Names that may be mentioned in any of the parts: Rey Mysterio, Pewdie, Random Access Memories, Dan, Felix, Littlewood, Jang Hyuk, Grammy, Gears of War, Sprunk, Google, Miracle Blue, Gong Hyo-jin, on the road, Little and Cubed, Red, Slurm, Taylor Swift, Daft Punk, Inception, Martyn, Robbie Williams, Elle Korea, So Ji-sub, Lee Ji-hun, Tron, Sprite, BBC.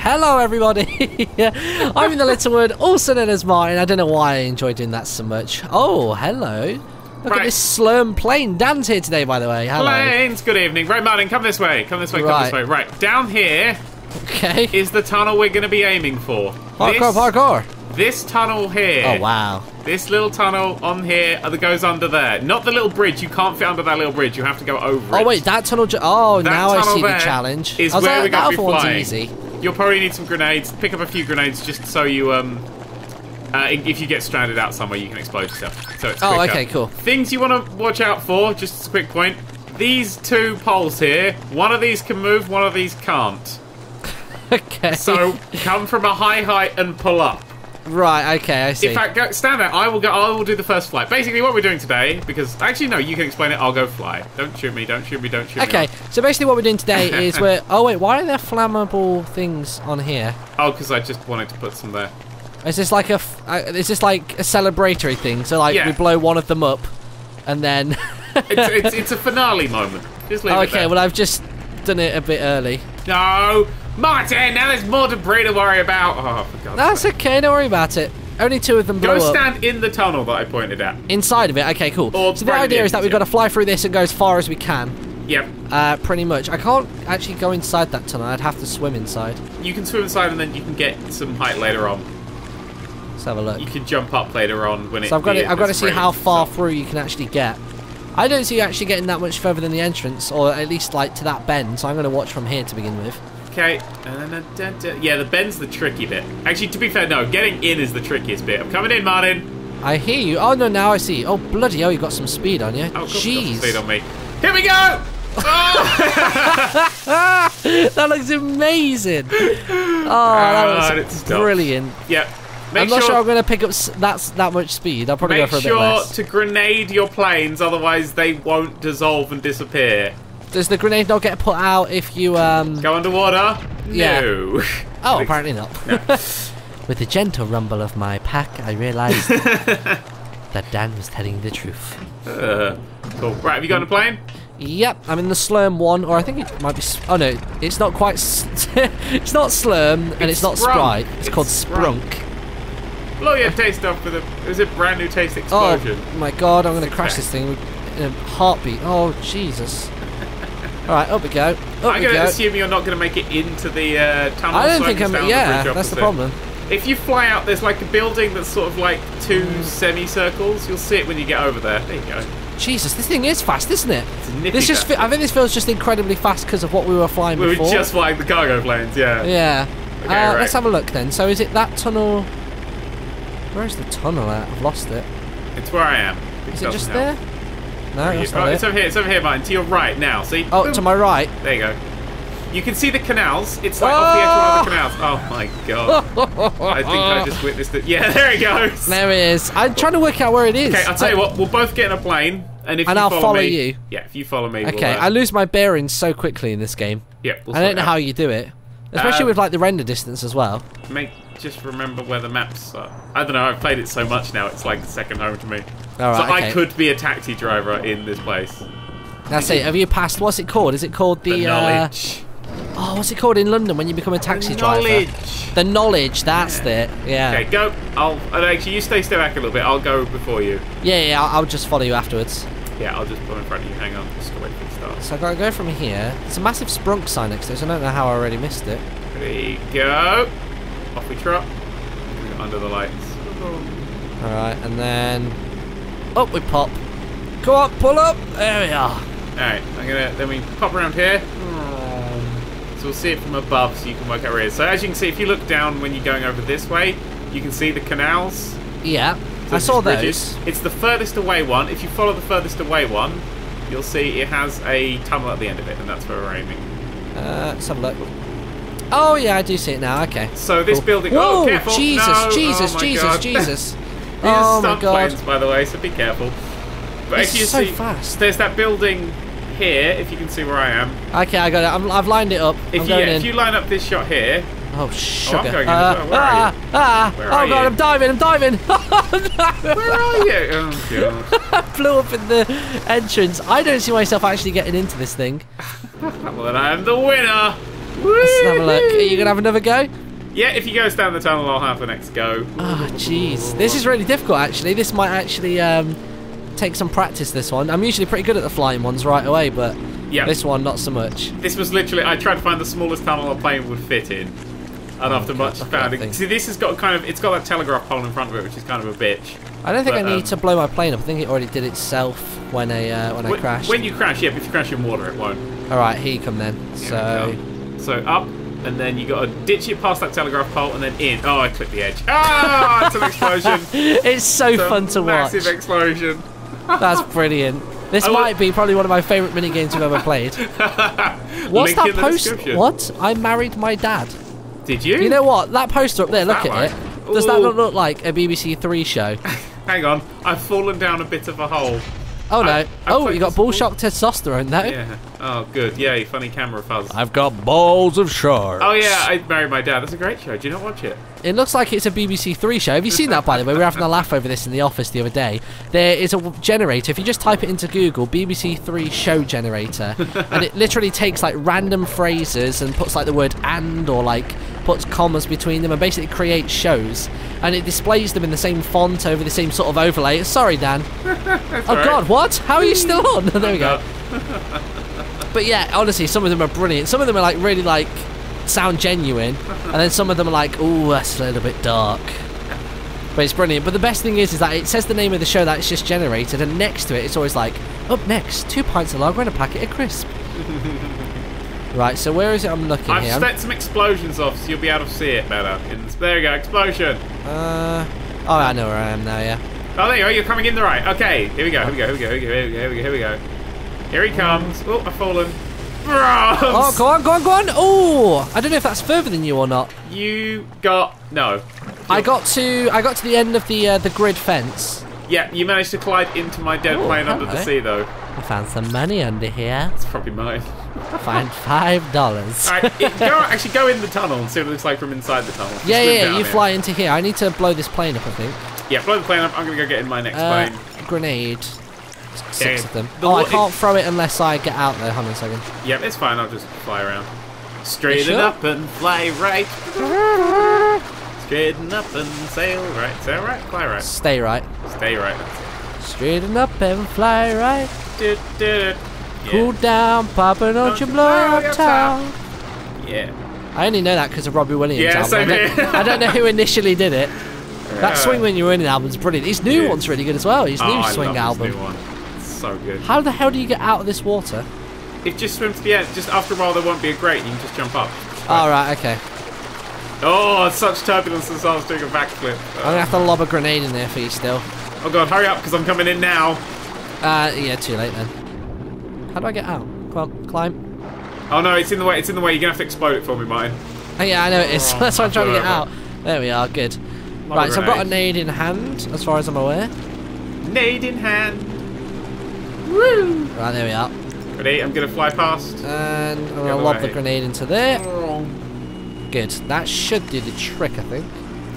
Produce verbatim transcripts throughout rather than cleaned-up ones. Hello everybody, I'm in the Littlewood, also known as Martyn. I don't know why I enjoy doing that so much. Oh, hello. Look right. at this Slurm plane. Dan's here today, by the way. Hello. Planes, good evening. Right, Martyn, come this way. Come this way, come right. this way. Right, down here okay. is the tunnel we're going to be aiming for. Parkour, parkour. This tunnel here. Oh, wow. This little tunnel on here that goes under there. Not the little bridge. You can't fit under that little bridge. You have to go over it. Oh, wait, that tunnel... Oh, that now tunnel I see the challenge. Is I was where like, we're going to be flying. Easy. You'll probably need some grenades. Pick up a few grenades just so you... um. Uh, if you get stranded out somewhere, you can explode yourself. So it's oh, quicker. okay, cool. Things you want to watch out for, just a quick point. These two poles here, one of these can move, one of these can't. Okay. So come from a high height and pull up. Right. Okay, I see. In fact, go, stand there. I will go. I will do the first flight. Basically, what we're doing today, because actually, no, you can explain it. I'll go fly. Don't shoot me. Don't shoot me. Don't shoot okay, me. Okay. So basically, what we're doing today is we're. Oh wait, why are there flammable things on here? Oh, because I just wanted to put some there. Is this like a f uh, is this like a celebratory thing? So like yeah. we blow one of them up, and then it's, it's it's a finale moment. Just leave oh, it okay, there. well I've just done it a bit early. No, Martyn. Now there's more debris to worry about. Oh, for God's That's sake. okay. Don't worry about it. Only two of them blow up. Go stand in the tunnel that I pointed at. Inside of it. Okay, cool. Or so the idea is that we've got to fly through this and go as far as we can. Yep. Uh, pretty much. I can't actually go inside that tunnel. I'd have to swim inside. You can swim inside, and then you can get some height later on. Let's have a look. You can jump up later on when it's. So I've got to, I've got to see how far through you can actually get. I don't see you actually getting that much further than the entrance, or at least like to that bend. So I'm going to watch from here to begin with. Okay. Yeah, the bend's the tricky bit. Actually, to be fair, no, getting in is the trickiest bit. I'm coming in, Martyn. I hear you. Oh no, now I see you. Oh bloody! Oh, you got some speed on you. Oh, jeez. Got some speed on me. Here we go. Oh! That looks amazing. Oh, that looks brilliant. Yep. Make I'm not sure, sure I'm going to pick up that's that much speed. I'll probably go for a bit less. Make sure to grenade your planes, otherwise they won't dissolve and disappear. Does the grenade not get put out if you um go underwater? Yeah. No. Oh, apparently not. No. With the gentle rumble of my pack, I realised that Dan was telling the truth. Uh, cool. Right, have you got a plane? Yep, I'm in the Slurm one, or I think it might be. Oh no, it's not quite. It's not Slurm, and it's, it's not Sprite. It's, it's called Sprunk. Sprunk. Blow your taste off with a... Is it brand new taste explosion? Oh my god, I'm going to crash this thing in a heartbeat. Oh, Jesus. Alright, up we go. Up we go. I'm going to assume you're not going to make it into the uh, tunnel. I don't think I'm... Yeah, that's the problem. If you fly out, there's like a building that's sort of like two mm. semicircles. You'll see it when you get over there. There you go. Jesus, this thing is fast, isn't it? It's nippy this just fast. I think this feels just incredibly fast because of what we were flying we before. We were just flying the cargo planes, yeah. Yeah. Okay, uh, right. Let's have a look then. So is it that tunnel... Where's the tunnel at? I've lost it. It's where I am. It is it just help. there? No, that's not oh, it. It's over here. It's over here, Martyn. To your right now. See? Oh, Boom. to my right. There you go. You can see the canals. It's like oh! off the edge of one of the canals. Oh my god! I think I just witnessed it. Yeah, there it goes. There it is. I'm trying to work out where it is. Okay, I'll tell I... you what. We'll both get in a plane, and if and you I'll follow, follow me, you. Yeah, if you follow me. Okay, we'll, uh... I lose my bearings so quickly in this game. Yeah, we'll I don't know out. how you do it, especially um, with like the render distance as well. Make. Just remember where the maps are. I don't know, I've played it so much now, it's like second home to me. All right, so okay. I could be a taxi driver in this place. That's it. Have you passed, what's it called? Is it called the... The knowledge. Uh, oh, what's it called in London when you become a taxi the driver? knowledge. The knowledge, that's yeah. it, yeah. Okay, go. I'll, actually, you stay, stay back a little bit. I'll go before you. Yeah, yeah, I'll, I'll just follow you afterwards. Yeah, I'll just pull in front of you. Hang on, just wait for the start. So I've got to go from here. It's a massive Sprunk sign next to it, so I don't know how I already missed it. There you go. Off we trot. Under the lights. Alright, and then up we pop. Come on, pull up. There we are. Alright, I'm gonna then we pop around here. So we'll see it from above so you can work out where it is. So as you can see, if you look down when you're going over this way, you can see the canals. Yeah. So I saw bridges. those. It's the furthest away one. If you follow the furthest away one, you'll see it has a tunnel at the end of it, and that's where we're aiming. Uh let's have a look. Oh yeah, I do see it now. Okay. So this cool. building. Whoa, oh, careful! Jesus, no. Jesus, oh, Jesus, God. Jesus! These oh are stunt my God! planes, by the way, so be careful. But this if you is so see, fast. There's that building here. If you can see where I am. Okay, I got it. I'm, I've lined it up. If, I'm you, going yeah, in. if you line up this shot here. Oh sugar! Oh, I'm going uh, in. Where are you? Uh, uh, where are oh God! You? I'm diving! I'm diving! Oh, no. Where are you? Oh God! I blew up in the entrance. I don't see myself actually getting into this thing. Well, then I am the winner. Let's have a look. Are you going to have another go? Yeah, if you go down the tunnel, I'll have the next go. Oh, jeez. This is really difficult, actually. This might actually um, take some practice, this one. I'm usually pretty good at the flying ones right away, but yep. This one, not so much. This was literally... I tried to find the smallest tunnel a plane would fit in. And oh, after God, much found... See, this has got kind of... It's got that telegraph pole in front of it, which is kind of a bitch. I don't think but, I need um, to blow my plane up. I think it already did itself when I, uh, when, when I crashed. When you crash, yeah, but if you crash in water, it won't. All right, here you come then. Yeah, so... Okay. So, up... And then you got to ditch it past that telegraph pole and then in. Oh, I clipped the edge. Ah, oh, it's an explosion. It's so it's fun to massive watch. Massive explosion. That's brilliant. This I might be probably one of my favourite minigames we've ever played. What's Link that post? What? I married my dad. Did you? You know what? That poster up there, What's look at like? it. Does Ooh. that not look like a B B C three show? Hang on. I've fallen down a bit of a hole. Oh no. I, oh, you got ball shock testosterone, though. Yeah. Oh, good. Yay, funny camera fuzz. I've got balls of sharks. Oh, yeah, I married my dad. That's a great show. Do you not watch it? It looks like it's a B B C three show. Have you seen that, by the way? We were having a laugh over this in the office the other day. There is a generator. If you just type it into Google, B B C three show generator, and it literally takes, like, random phrases and puts, like, the word and or, like, puts commas between them and basically creates shows. And it displays them in the same font over the same sort of overlay. Sorry, Dan. Oh, right. God, what? How are you still on? There we go. But yeah, honestly, some of them are brilliant. Some of them are like really like sound genuine, and then some of them are like, ooh, that's a little bit dark. But it's brilliant. But the best thing is, is that it says the name of the show that it's just generated, and next to it, it's always like, up next, two pints of lager and a packet of crisp. Right. So where is it? I'm looking I've here. I've set some explosions off, so you'll be able to see it better. There you go, explosion. Uh, oh, I know where I am now. Yeah. Oh, there you are. You're coming in the right. Okay. Here we go. Here we go. Here we go. Here we go. Here we go. Here we go. Here he comes. Oh, I've fallen. Bronze. Oh, go on, go on, go on. Oh, I don't know if that's further than you or not. You got... No. I got to I got to the end of the uh, the grid fence. Yeah, you managed to collide into my dead Ooh, plane under I? the sea, though. I found some money under here. It's probably mine. Find five dollars. All right, it, go, actually, go in the tunnel and see what it looks like from inside the tunnel. Just yeah, yeah, yeah you here. fly into here. I need to blow this plane up, I think. Yeah, blow the plane up. I'm going to go get in my next uh, plane. Grenade. Six yeah, of them. The oh, I can't throw it unless I get out there. Hold on a second. Yep, it's fine. I'll just fly around. Straighten sure? up and fly right. Straighten up and sail right. Sail right, fly right. Stay right. Stay right. Straighten up and fly right. Do, do, do. Yeah. Cool down, Papa, don't you blow up town. Yeah. I only know that because of Robbie Williams. Yeah, same here. I don't know who initially did it. Yeah. That Swing When You Were In album's brilliant. His new yeah. one's really good as well. His new oh, swing I love album. His new one. So good. How the hell do you get out of this water? It just swims to the end. Just after a while, there won't be a grate. You can just jump up. All oh, right. Okay. Oh, such turbulence since I was doing a backflip. I'm gonna have to lob a grenade in there for you still. Oh god, hurry up because I'm coming in now. Uh, yeah, too late then. How do I get out? Well, climb. Oh no, it's in the way. It's in the way. You're gonna have to explode it for me, Martyn. Oh, yeah, I know it is. Oh, That's why I'm trying to get out. There we are. Good. Lob right, so I've got a nade in hand, as far as I'm aware. Nade in hand. Woo. Right, there we are. Ready? I'm gonna fly past. And I'm gonna lob the grenade into there. Good. That should do the trick, I think.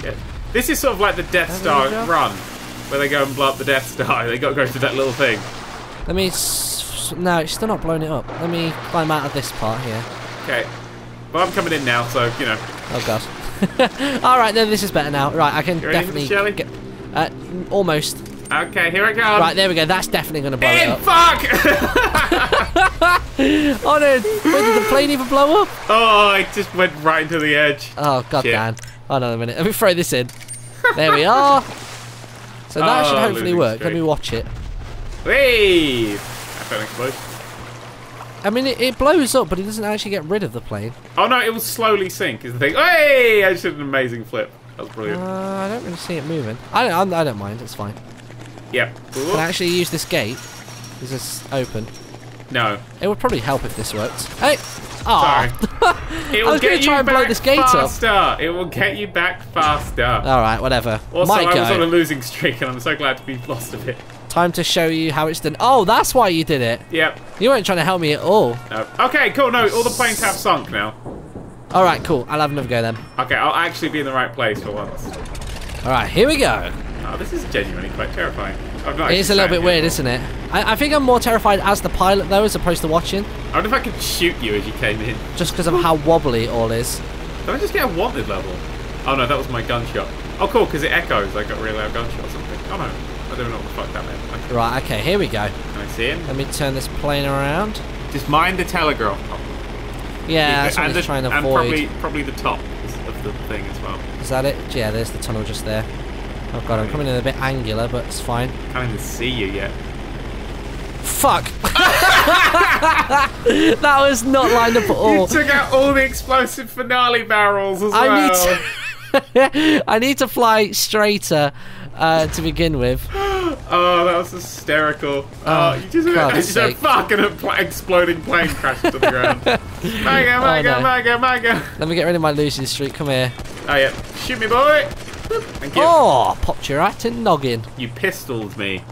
Yeah. This is sort of like the Death Star run, where they go and blow up the Death Star. They got to go through that little thing. Let me. S no, it's still not blowing it up. Let me climb out of this part here. Okay. Well, I'm coming in now, so you know. Oh god. All right, then this is better now. Right, I can You're definitely. Ready, get, uh, almost. Okay, here I go. Right, there we go. That's definitely going to blow In, it up. Fuck! Oh, no. Where did the plane even blow up? Oh, it just went right into the edge. Oh, god damn. Oh, another minute. Let me throw this in. There we are. So that oh, should hopefully work. Straight. Let me watch it. Whee! I felt explode. I mean, it, it blows up, but it doesn't actually get rid of the plane. Oh, no. It will slowly sink is the thing. Hey! I just did an amazing flip. That was brilliant. Uh, I don't really see it moving. I don't, I'm, I don't mind. It's fine. Yeah. Can I actually use this gate? Is this open? No. It would probably help if this worked. Hey! Oh! It will I was going to try and blow this gate faster. up. It will get you back faster. Alright, whatever. Also, Might I go. was on a losing streak and I'm so glad to be lost of it. Time to show you how it's done. Oh, that's why you did it. Yep. You weren't trying to help me at all. No. Okay, cool. No, all the planes have sunk now. Alright, cool. I'll have another go then. Okay, I'll actually be in the right place for once. Alright, here we go. Oh, this is genuinely quite terrifying. I've not. It is a little bit weird, isn't it? I, I think I'm more terrified as the pilot though, as opposed to watching. I wonder if I could shoot you as you came in. Just because of how wobbly it all is. Did I just get a wanted level? Oh no, that was my gunshot. Oh cool, because it echoes. I got really loud gunshot or something. Oh no, I don't know what the fuck that meant. Okay. Right, okay, here we go. Can I see him? Let me turn this plane around. Just mind the telegraph. Oh. Yeah, that's what and the, trying to and avoid. And probably, probably the top of the thing as well. Is that it? Yeah, there's the tunnel just there. Oh god, I'm coming in a bit angular, but it's fine. Can't even see you yet. Fuck! That was not lined up at all. You took out all the explosive finale barrels as I well. Need to I need to fly straighter uh, to begin with. Oh, that was hysterical. Oh, oh you just, god, just said fuck and a pl exploding plane crashed to the ground. Manga, manga, oh, no. manga, manga. Let me get rid of my losing streak. Come here. Oh, yeah. Shoot me, boy. Thank you. Oh, popped you right in noggin. You pistoled me.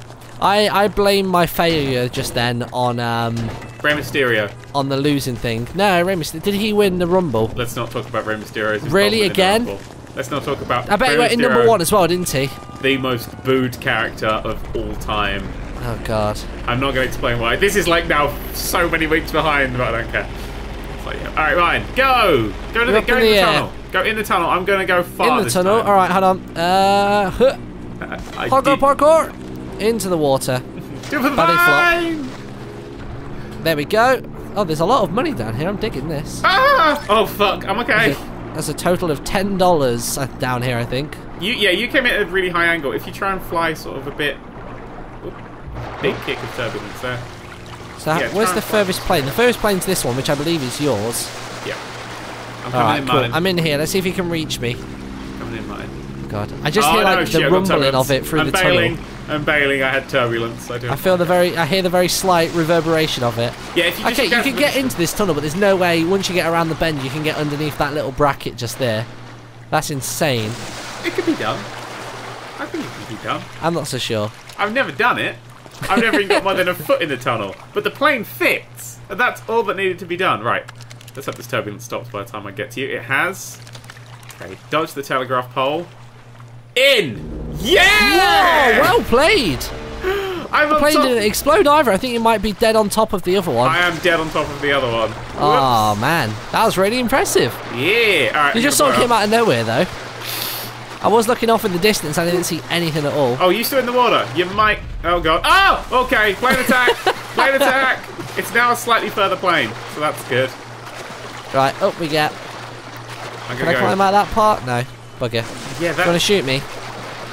I, I blame my failure just then on um Rey Mysterio. On the losing thing. No, Rey Mysterio. Did he win the Rumble? Let's not talk about Rey Mysterio. Really again? Let's not talk about. I bet Rey he went in number one as well, didn't he? The most booed character of all time. Oh god. I'm not going to explain why. This is like now so many weeks behind, but I don't care. Like, yeah. All right, Ryan, go. Go to the, go in the, the tunnel. Go in the tunnel. I'm going to go far. In the tunnel. Time. All right, hold on. Uh, huh. I, I parkour, parkour. Into the water. Do the vine. There we go. Oh, there's a lot of money down here. I'm digging this. Ah! Oh fuck! I'm okay. That's a, that's a total of ten dollars down here, I think. You yeah, you came at a really high angle. If you try and fly sort of a bit, whoop, big kick of turbulence there. So yeah, where's the furthest plane? The furthest plane's this one, which I believe is yours. Yeah. I'm coming right, in, Martyn. Cool. I'm in here. Let's see if you can reach me. Coming in, Martyn. God, I just oh, hear like no, the shit, rumbling of it through I'm the bailing. tunnel. I'm bailing. I had turbulence. I do. I feel the very. I hear the very slight reverberation of it. Yeah. If you just okay, you can get into this tunnel, but there's no way. Once you get around the bend, you can get underneath that little bracket just there. That's insane. It could be done. I think it could be done. I'm not so sure. I've never done it. I've never even got more than a foot in the tunnel. But the plane fits. And that's all that needed to be done. Right. Let's hope this turbulence stops by the time I get to you. It has. Okay. Dodge the telegraph pole. In! Yeah! Whoa, well played! I'm the plane didn't explode either. I think you might be dead on top of the other one. I am dead on top of the other one. Whoops. Oh, man. That was really impressive. Yeah. All right, you just sort of came out of nowhere, though. I was looking off in the distance. I didn't see anything at all. Oh, you still in the water? You might... Oh, God. Oh! Okay. Plane attack. Plane attack. It's now a slightly further plane, so that's good. Right. Up we get. I'm gonna Can I go. climb out that part? No. Bugger. Yeah, that... You want to shoot me?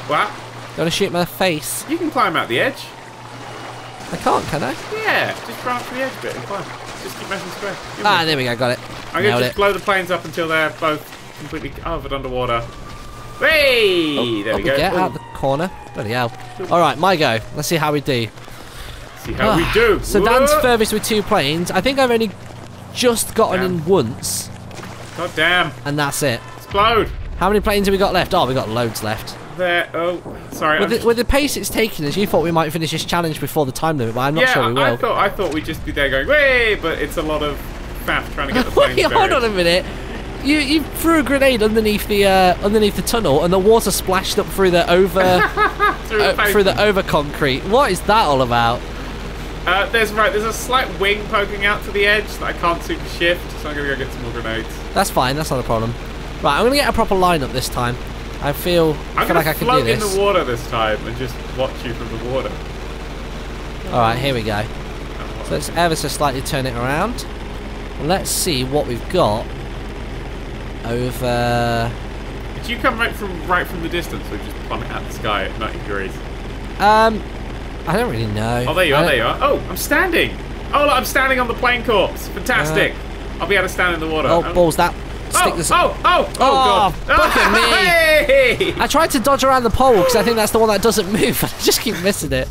What? You want to shoot my face? You can climb out the edge. I can't, can I? Yeah, just branch to the edge a bit and climb. Just keep messing square. Give ah, me. There we go, got it. I'm going to just it. blow the planes up until they're both completely covered underwater. Hey! Oh, there we go. Get Ooh. out the corner. Bloody hell. Alright, my go. Let's see how we do. See how oh. we do. So Whoa. Dan's furthest with two planes. I think I've only just gotten damn. in once. God damn. And that's it. Explode! How many planes have we got left? Oh, we got loads left. There. Oh, sorry. With the, with the pace it's taking us, you thought we might finish this challenge before the time limit, but I'm not yeah, sure we will. I thought I thought we'd just be there going, way, but it's a lot of faff trying to get the planes buried. Hold on a minute. You you threw a grenade underneath the uh, underneath the tunnel, and the water splashed up through the over through, uh, the through the over concrete. What is that all about? Uh, there's right. There's a slight wing poking out to the edge that I can't super shift, so I'm gonna go get some more grenades. That's fine. That's not a problem. Right, I'm going to get a proper line up this time. I feel, I feel like I can do this. I'm going to float in the water this time and just watch you from the water. Alright, here we go. So let's ever so slightly turn it around. Let's see what we've got over... Did you come right from right from the distance or just plummet out the sky at ninety degrees? Um, I don't really know. Oh, there you are, there you are. Oh, I'm standing. Oh, look, I'm standing on the plane corpse. Fantastic. Uh, I'll be able to stand in the water. Oh, balls that. Stick oh, this oh, oh, oh, God. Fucking me. Hey. I tried to dodge around the pole because I think that's the one that doesn't move. I just keep missing it.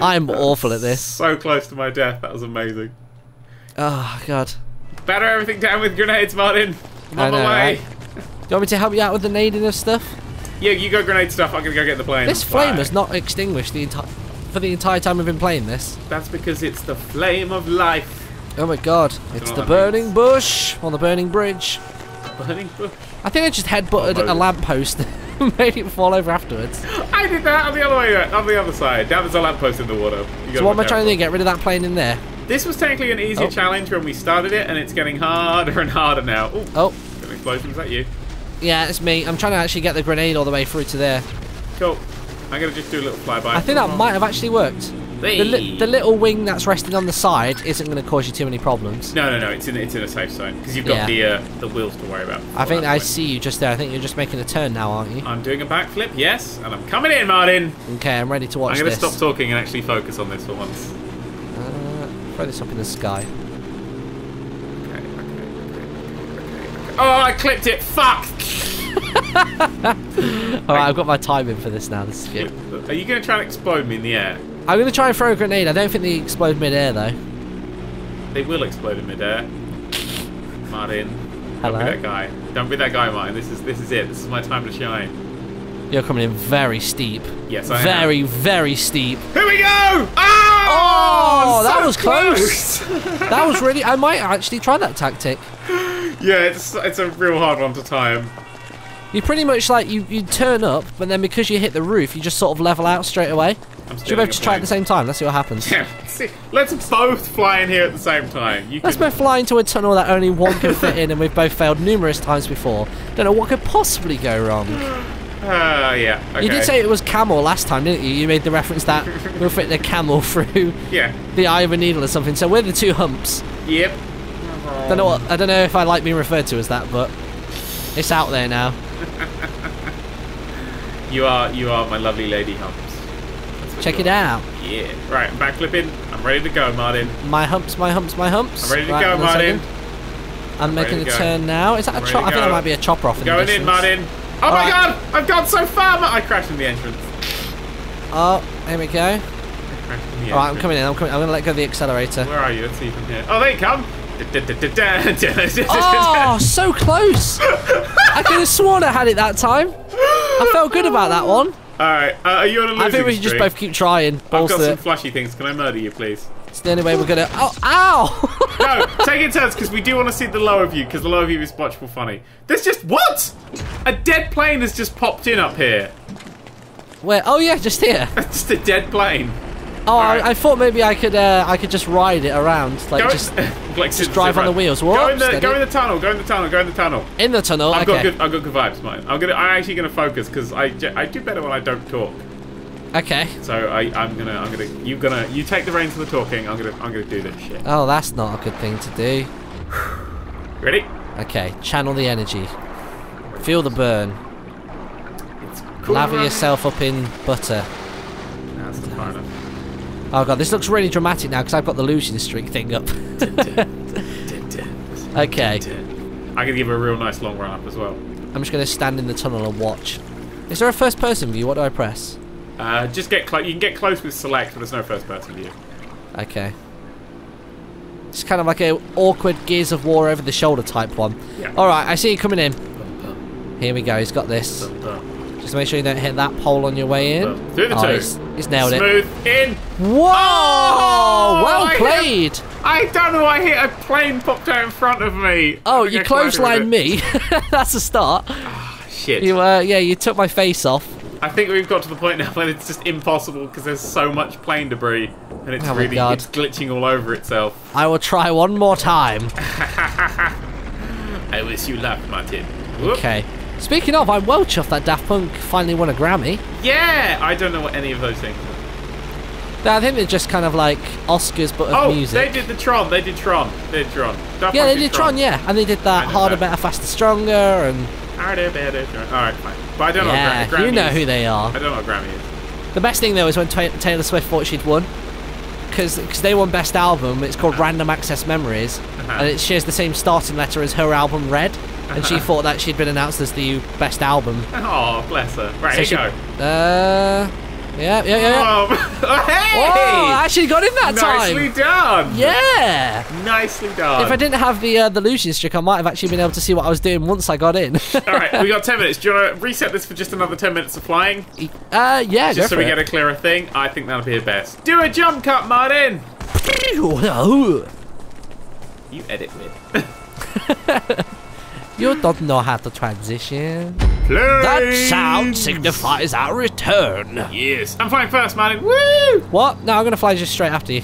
I'm that's awful at this. So close to my death. That was amazing. Oh, God. Batter everything down with grenades, Martyn. I'm on my way. Right? Do you want me to help you out with the nading of stuff? Yeah, you go grenade stuff. I'm going to go get the plane. This flame Bye. has not extinguished the entire for the entire time we've been playing this. That's because it's the flame of life. Oh, my God. It's the burning means. bush on the burning bridge. I think I just headbutted a lamppost. made it fall over afterwards. I did that on the other way, on the other side. That was a lamppost in the water. So what am I trying to do? Get rid of that plane in there? This was technically an easy oh. challenge when we started it, and it's getting harder and harder now. Ooh, oh. An explosion, is that you? Yeah, it's me. I'm trying to actually get the grenade all the way through to there. Cool. I'm going to just do a little flyby. I think that might have actually worked. The, li the little wing that's resting on the side isn't going to cause you too many problems. No, no, no. It's in, it's in a safe zone because you've got yeah. the uh, the wheels to worry about. I think I point. see you just there. I think you're just making a turn now, aren't you? I'm doing a backflip, yes. And I'm coming in, Martyn. Okay, I'm ready to watch I'm gonna this. I'm going to stop talking and actually focus on this for once. Uh, throw this up in the sky. Okay, okay, okay, okay, okay. Oh, I clipped it. Fuck. Alright, I've got my timing for this now. This is good. Are you going to try and explode me in the air? I'm going to try and throw a grenade. I don't think they explode mid-air, though. They will explode in mid-air. Martyn. Hello. Don't be that guy. Don't be that guy, Martyn. This is, this is it. This is my time to shine. You're coming in very steep. Yes, I very, am. Very, very steep. Here we go! Oh! Oh, that so was close. close. That was really... I might actually try that tactic. Yeah, it's, it's a real hard one to time. You pretty much, like, you, you turn up, but then because you hit the roof, you just sort of level out straight away. Should we both just try at the same time? Let's see what happens. Yeah, see, let's both fly in here at the same time. You let's can... both fly into a tunnel that only one can fit in, and we've both failed numerous times before. Don't know what could possibly go wrong. Uh, yeah, okay. You did say it was camel last time, didn't you? You made the reference that we'll fit the camel through yeah. the eye of a needle or something. So we're the two humps. Yep. Um... Don't know what, I don't know if I like being referred to as that, but it's out there now. You are, you are my lovely lady hump. Check it out. Yeah. Right, I'm backflipping. I'm ready to go, Martyn. My humps, my humps, my humps. I'm ready to right, go, Martyn. I'm, I'm making a turn now. Is that I'm a chop? I think that might be a chopper off in Going the distance. in, Martyn. Oh All my right. god! I've gone so far! I crashed in the entrance. Oh, here we go. I crashed in the All right, I'm coming in. I'm coming. I'm going to let go of the accelerator. Where are you? Let's see from here. Oh, there you come. Oh, so close. I could have sworn I had it that time. I felt good about that one. Alright, uh, are you on a losing I think we should just both keep trying. Balls I've got some flashy things. Can I murder you, please? It's the only way we're gonna... Oh, ow! No, take it turns, because we do want to see the lower view, because the lower view is watchful funny. There's just... What? A dead plane has just popped in up here. Where? Oh, yeah, just here. Just a dead plane. Oh, right. I, I thought maybe I could uh, I could just ride it around. Like, go just, in, like, just drive on the wheels. Whoa, go, in the, go in the tunnel, go in the tunnel, go in the tunnel. In the tunnel, I've okay. Got good, I've got good vibes, mate. I'm, gonna, I'm actually going to focus, because I, I do better when I don't talk. Okay. So I, I'm going to, I'm gonna, you're gonna, you take the reins for the talking, I'm going to I'm gonna do this shit. Oh, that's not a good thing to do. Ready? Okay, channel the energy. Feel the burn. It's cool. Lather yourself up in butter. That's not far enough. Oh god, this looks really dramatic now because I've got the losing streak thing up. Okay. I can give a real nice long run up as well. I'm just going to stand in the tunnel and watch. Is there a first person view? What do I press? Uh, just get close. You can get close with select, but there's no first person view. Okay. It's kind of like an awkward Gears of War over the shoulder type one. Yeah. Alright, I see you coming in. Here we go, he's got this. Just make sure you don't hit that pole on your way in. Through the oh, two. He's, he's nailed Smooth it. Smooth in. Whoa! Oh, well I played. A, I don't know. I hit a plane popped out in front of me. Oh, you clotheslined me. That's a start. Oh, shit. You, uh, yeah, you took my face off. I think we've got to the point now where it's just impossible because there's so much plane debris and it's oh really it's glitching all over itself. I will try one more time. I wish you luck, Martyn. Whoop. Okay. Speaking of, I'm well chuffed that Daft Punk finally won a Grammy. Yeah! I don't know what any of those things are. I think they're just kind of like Oscars, but of music. Oh, they did the Tron. They did Tron. They did Tron. Yeah, they did Tron, yeah. And they did that Harder, Better, Faster, Stronger, and... Harder, Better, Stronger. Alright, fine. But I don't know what Grammy is. You know who they are. I don't know what Grammy is. The best thing, though, is when Taylor Swift thought she'd won. Because they won Best Album. It's called Random Access Memories. And it shares the same starting letter as her album, Red. And she thought that she'd been announced as the best album. Oh, bless her. Right, so here she, go. Uh, yeah, yeah, yeah. Oh, hey! Oh, I actually got in that time. Nicely done. Yeah. Nicely done. If I didn't have the uh, the losing streak, I might have actually been able to see what I was doing once I got in. All right, we got ten minutes. Do you want to reset this for just another ten minutes of flying? Uh, yeah, Just go for so we it. get a clearer thing. I think that'll be the best. Do a jump cut, Martyn. You edit me. You don't know how to transition. Play. That sound signifies our return. Yes. I'm flying first, Martyn. Woo! What? No, I'm going to fly just straight after you.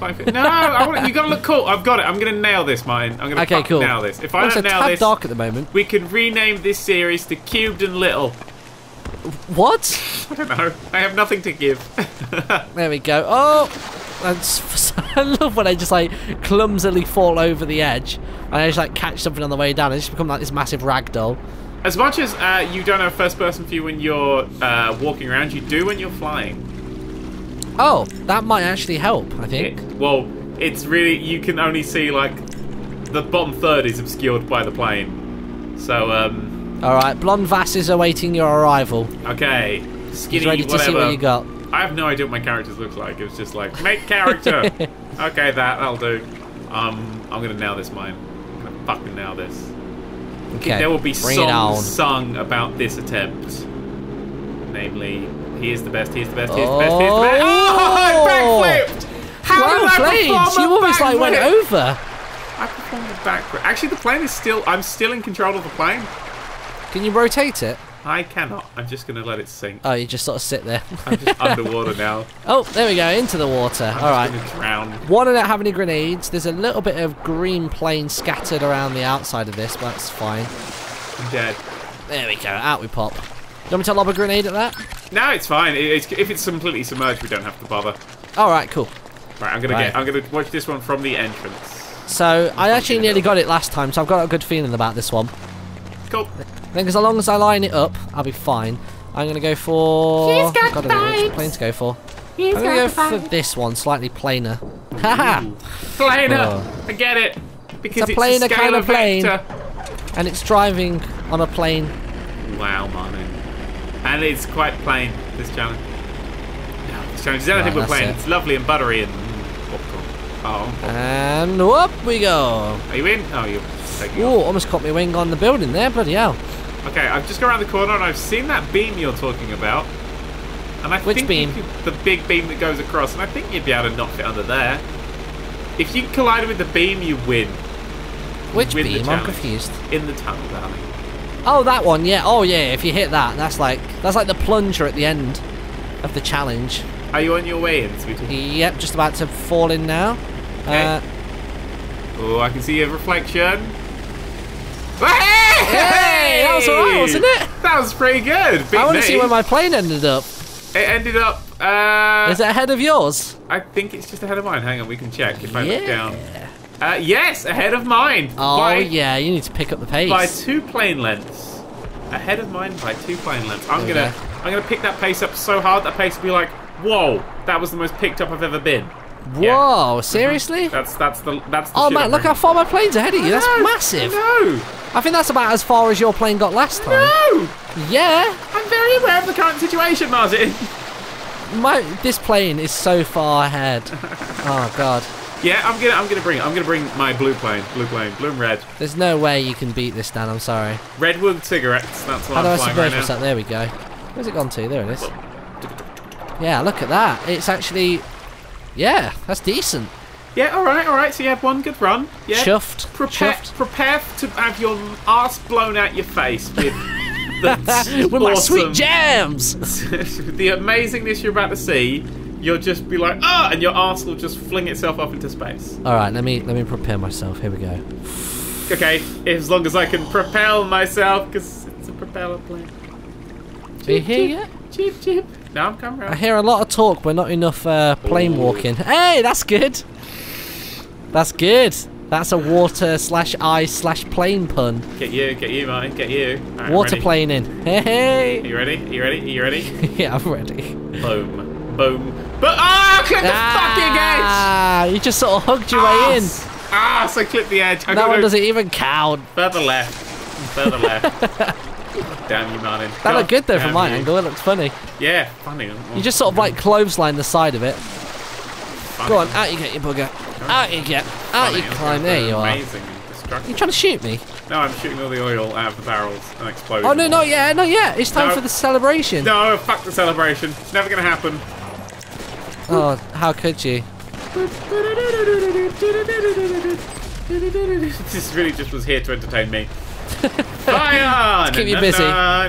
No, I want, you got to look cool. I've got it. I'm going to nail this, Martyn. I'm going to okay, cool. nail this. If I well, don't nail this, dark at the moment. We can rename this series to Cubed and Little. What? I don't know. I have nothing to give. There we go. Oh, that's, I love when I just like clumsily fall over the edge and I just like catch something on the way down. I just become like this massive ragdoll. As much as uh, you don't have first-person view when you're uh, walking around, you do when you're flying. Oh, that might actually help, I think. It, well, it's really, you can only see, like, the bottom third is obscured by the plane. So, um... alright, Blonde Vass is awaiting your arrival. Okay. Skinny, He's ready whatever. to see what you got. I have no idea what my characters look like. It was just like, make character! Okay, that, that'll do. Um, I'm gonna nail this, mine. I'm gonna fucking nail this. Okay, there will be songs sung about this attempt. Namely... He is the best, he is the best, he is the best, he is the best. Oh, I backflipped! How well did I perform You almost like went over. I performed a backflip. Actually, the plane is still, I'm still in control of the plane. Can you rotate it? I cannot. I'm just going to let it sink. Oh, you just sort of sit there. I'm just underwater now. Oh, there we go, into the water. I'm All right. going to drown. One, I don't have any grenades. There's a little bit of green plane scattered around the outside of this, but that's fine. I'm dead. There we go, out we pop. Do you want me to lob a grenade at that? No, it's fine. It's, if it's completely submerged, we don't have to bother. All right, cool. Right, I'm gonna right. get. I'm gonna watch this one from the entrance. So I actually nearly got it last time, so I've got a good feeling about this one. Cool. I think as long as I line it up, I'll be fine. I'm gonna go for. She's got the which plane to go for. He's I'm gonna go for this one, slightly plainer. Haha. Plainer. Oh. I get it. Because it's a plainer it's a kind of plane, vector. And it's driving on a plane. Wow, Martyn. And it's quite plain, this challenge. No, this challenge is anything but plain. It. It's lovely and buttery and... Oh, oh. And up we go. Are you in? Oh, you're taking Ooh, off. almost caught my wing on the building there, bloody hell. Okay, I've just gone around the corner and I've seen that beam you're talking about. And I Which think beam? Could, the big beam that goes across. And I think you'd be able to knock it under there. If you collide with the beam, you win. Which win beam? I'm confused. In the tunnel, darling. Oh, that one, yeah. Oh, yeah. If you hit that, that's like that's like the plunger at the end of the challenge. Are you on your way in, sweetie? Yep, just about to fall in now. Okay. Uh, oh, I can see a reflection. Hey! That was alright, wasn't it? That was pretty good. Big I want to see where my plane ended up. It ended up. Uh, Is it ahead of yours? I think it's just ahead of mine. Hang on, we can check if I yeah. look down. Uh, yes, ahead of mine. Oh, by, yeah, you need to pick up the pace. By two plane lengths. Ahead of mine by two plane lengths. I'm there gonna, I'm gonna pick that pace up so hard that pace will be like, whoa, that was the most picked up I've ever been. Whoa, yeah. seriously? That's that's the that's. The oh man, look how far my plane's ahead of you. I that's know, massive. No, I think that's about as far as your plane got last time. No. Yeah. I'm very aware of the current situation, Martyn. My this plane is so far ahead. Oh god. Yeah, I'm gonna, I'm gonna bring, I'm gonna bring my blue plane, blue plane, blue and red. There's no way you can beat this, Dan. I'm sorry. Redwood cigarettes. That's what How I'm do flying I right now. That? There we go. Where's it gone to? There it is. Yeah, look at that. It's actually, yeah, that's decent. Yeah, all right, all right. So you had one good run. Yeah. Chuffed. Prepare, Chuffed. prepare to have your ass blown out your face with the with my sweet jams. The amazingness you're about to see. You'll just be like, ah, and your arse will just fling itself up into space. All right, let me let me prepare myself. Here we go. Okay, as long as I can propel myself, because it's a propeller plane. Do you hear yet? Cheep, cheep. No, I'm coming around. I hear a lot of talk, but not enough uh, plane Ooh. walking. Hey, that's good. That's good. That's a water slash ice slash plane pun. Get you, get you, mate, get you. Right, water plane in. Hey, hey. Are you ready? Are you ready? Are you ready? Yeah, I'm ready. Boom. Boom. But ah, oh, clip the ah, fucking edge! You just sort of hugged your ah, way in. Ah, so clip the edge. That one doesn't even count. Further left. Further left. Damn you, Martyn. That God, looked good though from my you. angle. It looked funny. Yeah, funny. You just sort of like clothesline the side of it. Funny. Go on, out you get, you bugger. Out you get. Out funny. you climb. There you are. Amazing. You trying to shoot me? No, I'm shooting all the oil out of the barrels and exploding. Oh no, not yet, not yet. It's time no. for the celebration. No, fuck the celebration. It's never gonna happen. Oh, how could you? This really just was here to entertain me. Fire! Keep you busy. Na, na,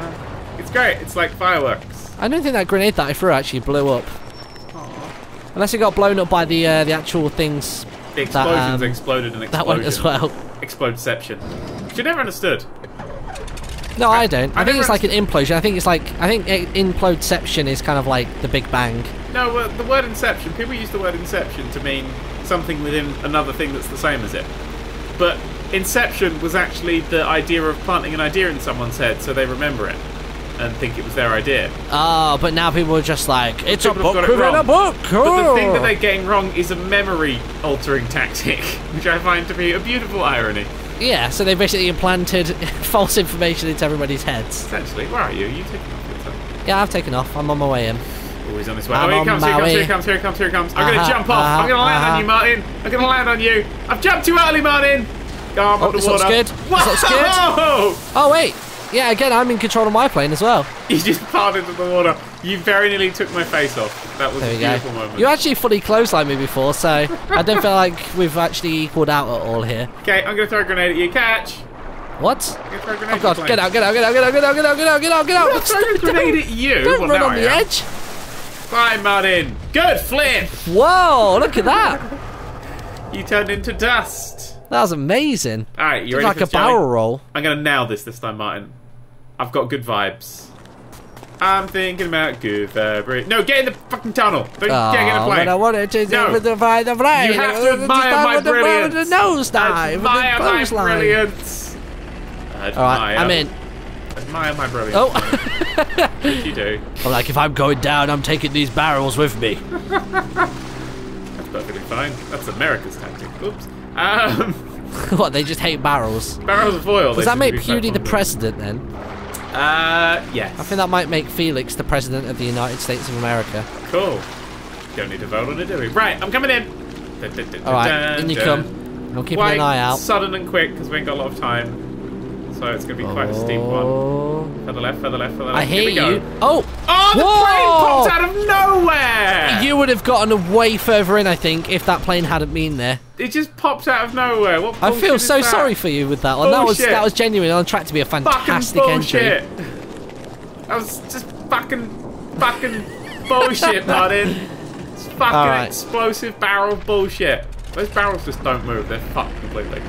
na. It's great. It's like fireworks. I don't think that grenade that I threw actually blew up. Aww. Unless it got blown up by the uh, the actual things. The explosions that, um, exploded and exploded. That one as well. Explodeception. Which I never understood. No, I, I don't. I, I think it's like an implosion. I think it's like I think implodeception is kind of like the Big Bang. No, uh, the word inception. People use the word inception to mean something within another thing that's the same as it. But inception was actually the idea of planting an idea in someone's head so they remember it and think it was their idea. Ah, oh, but now people are just like, it's a book within a book. Oh. But the thing that they're getting wrong is a memory-altering tactic, which I find to be a beautiful irony. Yeah, so they basically implanted false information into everybody's heads. Essentially. Where are you? Are you taking off? Yeah, I've taken off. I'm on my way in. Always on his way. I'm oh, here comes, here comes, here comes, here comes, here comes. I'm uh -huh, going to jump off. Uh -huh, I'm going to land uh -huh. on you, Martyn. I'm going to land on you. I've jumped too early, Martyn. Oh, I'm oh, on the water. Looks good. This looks good. Oh, wait. Yeah, again, I'm in control of my plane as well. You just piled into the water. You very nearly took my face off. That was there a beautiful go. moment. You actually fully clotheslined me before, so I don't feel like we've actually equaled out at all here. Okay, I'm going to throw a grenade at you. Catch. What? Oh, God. Get out, get out, get out, get out, get out, get out, get out, get out, get out. I'm going to throw a grenade at you. Don't run on the edge. Climb, Martyn. Good flip. Whoa, look at that. You turned into dust. That was amazing. All right, you're like a barrel roll. I'm going to nail this this time, Martyn. I've got good vibes. I'm thinking about good vibes. No, get in the fucking tunnel. Don't oh, get in the plane. I want it to no. the plane. You have to admire my brilliance. With the nose dive. Admire my brilliance. Admire. All right, I'm in. Admire my brilliance. Oh. What you do? I'm like, if I'm going down, I'm taking these barrels with me. That's perfectly fine. That's America's tactic. Oops. Um, what, they just hate barrels? Barrels of oil. Does that make Pewdie the president, then? Uh, yes. I think that might make Felix the president of the United States of America. Cool. Don't need to vote on it, do we? Right, I'm coming in. Alright, in you come. I'll keep an eye out. Sudden and quick, because we ain't got a lot of time. So it's going to be quite a steep one. Further left, further left, further left. I hear you. Oh! Oh, the Whoa. plane popped out of nowhere! You would have gotten way further in, I think, if that plane hadn't been there. It just popped out of nowhere. What I feel so that? sorry for you with that one. That was, that was genuine. On track to be a fantastic entry. That was just fucking, fucking bullshit, Martyn. It's fucking right. explosive barrel bullshit. Those barrels just don't move. They're fucked completely.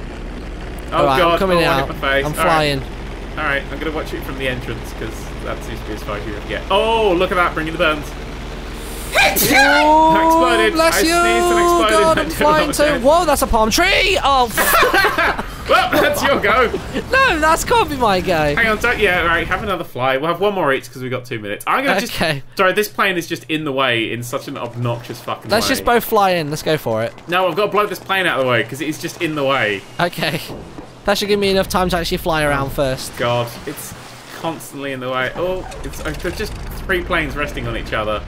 Oh right, god, I'm coming oh, out. My face. I'm All flying. Right. Alright, I'm going to watch it from the entrance because that seems to be as far as you can get. Oh, look at that, bringing the burns. Oh, that exploded. Bless I you. sneezed and exploded. God, I'm flying too. Whoa, that's a palm tree. Oh, well, that's your go. No, that can't be my go. Hang on, don't, yeah, alright, have another fly. We'll have one more each because we've got two minutes. I'm going to just. Okay. Sorry, this plane is just in the way in such an obnoxious fucking Let's way. Let's just both fly in. Let's go for it. No, I've got to blow this plane out of the way because it is just in the way. Okay. That should give me enough time to actually fly around first. God, it's constantly in the way. Oh, it's, there's just three planes resting on each other.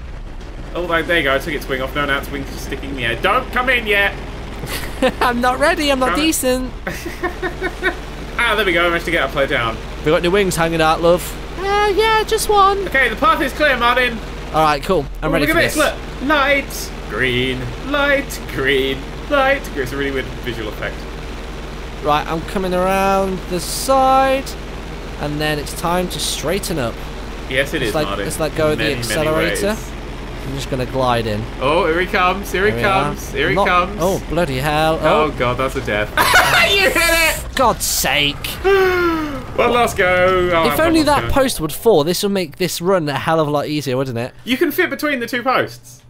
Oh, there you go. I took its wing off. No, now its wing's just sticking in the air. Don't come in yet. I'm not ready. I'm not decent. Ah, there we go. I managed to get a play down. We got new wings hanging out, love. Uh, yeah, just one. Okay, the path is clear, Martyn. All right, cool. I'm oh, ready look for this. Look at this. Look. Light, green, light, green, light, green. It's a really weird visual effect. Right, I'm coming around the side, and then it's time to straighten up. Yes, it is, Martyn. Let's let go of the accelerator. I'm just going to glide in. Oh, here he comes, here he comes, here he comes. Oh, bloody hell. Oh, oh God, that's a death. You hit it! God's sake. One last go. Oh, if only that post would fall, this would make this run a hell of a lot easier, wouldn't it? You can fit between the two posts.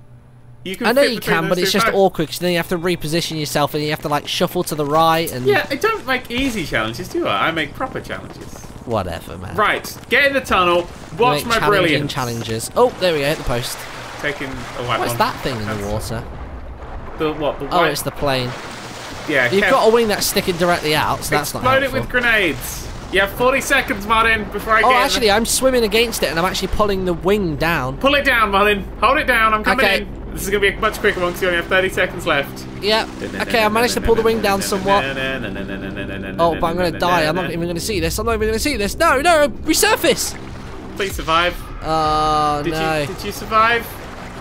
You can I know you can, but it's just posts. awkward because then you have to reposition yourself and you have to like shuffle to the right and. Yeah, I don't make easy challenges, do I? I make proper challenges. Whatever, man. Right, get in the tunnel. Watch my brilliance. Challenges. Oh, there we go. Hit the post. Taking a white What's one. that thing in That's the water? The what? The white... Oh, it's the plane. Yeah. You've got a wing that's sticking directly out, so that's not helpful. Explode it with grenades. You have forty seconds, Martyn, before I oh, get Oh, actually, the... I'm swimming against it, and I'm actually pulling the wing down. Pull it down, Martyn. Hold it down. I'm coming okay. in. This is going to be much quicker one because you only have thirty seconds left. Yeah. Okay, I managed to pull the wing down somewhat. Oh, but I'm going to die. I'm not even going to see this. I'm not even going to see this. No, no, resurface. Please survive. Oh, did no. You, did you survive?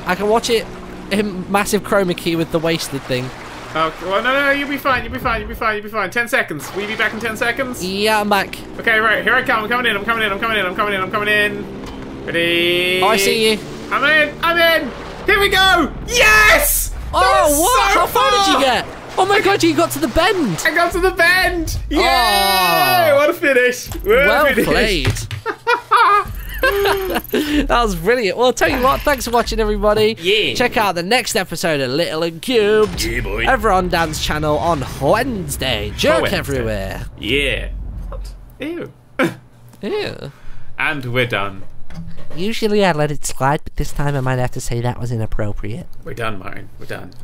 I can watch it in massive chroma key with the wasted thing. Okay, well, no, no, no, you'll be fine, you'll be fine, you'll be fine, you'll be fine. Ten seconds. Will you be back in ten seconds? Yeah, I'm back. Okay, right, here I come, I'm coming in, I'm coming in, I'm coming in, I'm coming in, I'm coming in. Ready? Oh, I see you. I'm in, I'm in! Here we go! Yes! Oh, what? So How far, far did you get? Oh my god, you got to the bend! I got to the bend! Yeah! Oh. What a finish! What well a finish. played. That was brilliant. Well, I'll tell you what, thanks for watching, everybody. Yeah. Check out the next episode of Little and Cubed. Yeah, boy. Over on Dan's channel on Wednesday. Jerk Wednesday. everywhere. Yeah. What? Ew. Ew. And we're done. Usually I let it slide, but this time I might have to say that was inappropriate. We're done, Martyn. We're done.